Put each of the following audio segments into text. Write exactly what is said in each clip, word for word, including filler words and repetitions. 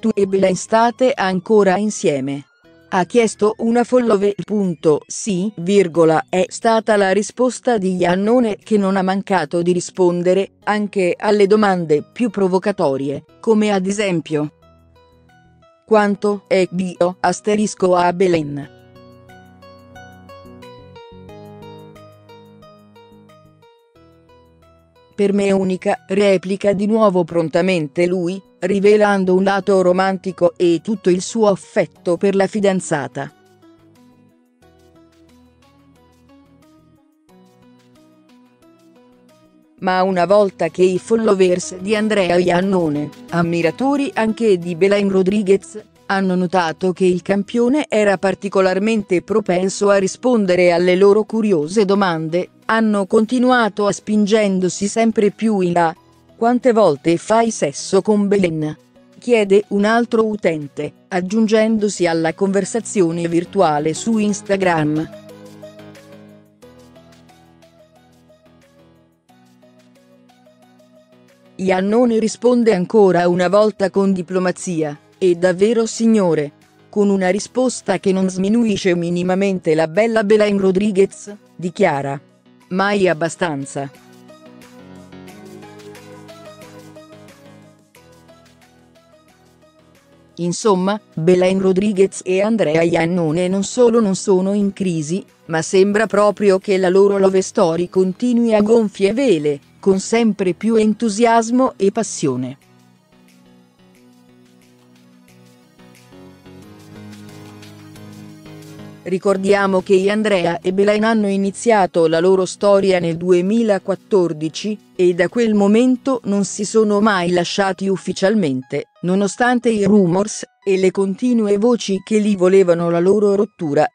Tu e Belen state ancora insieme? Ha chiesto una follower. Sì, virgola, è stata la risposta di Iannone, che non ha mancato di rispondere anche alle domande più provocatorie, come ad esempio: quanto è Dio asterisco a Belen? Per me unica, replica di nuovo prontamente lui, rivelando un lato romantico e tutto il suo affetto per la fidanzata. Ma una volta che i followers di Andrea Iannone, ammiratori anche di Belen Rodriguez, hanno notato che il campione era particolarmente propenso a rispondere alle loro curiose domande, hanno continuato a spingendosi sempre più in là. Quante volte fai sesso con Belen? Chiede un altro utente, aggiungendosi alla conversazione virtuale su Instagram. Iannone risponde ancora una volta con diplomazia: e davvero signore? Con una risposta che non sminuisce minimamente la bella Belen Rodriguez, dichiara: mai abbastanza. Insomma, Belen Rodriguez e Andrea Iannone non solo non sono in crisi, ma sembra proprio che la loro love story continui a gonfie vele, con sempre più entusiasmo e passione. Ricordiamo che Andrea e Belen hanno iniziato la loro storia nel duemilaquattordici, e da quel momento non si sono mai lasciati ufficialmente, nonostante i rumors e le continue voci che li volevano la loro rottura.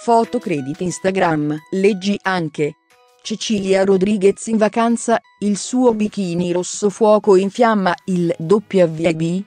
Foto credit Instagram, leggi anche. Cecilia Rodriguez in vacanza, il suo bikini rosso fuoco infiamma il W B.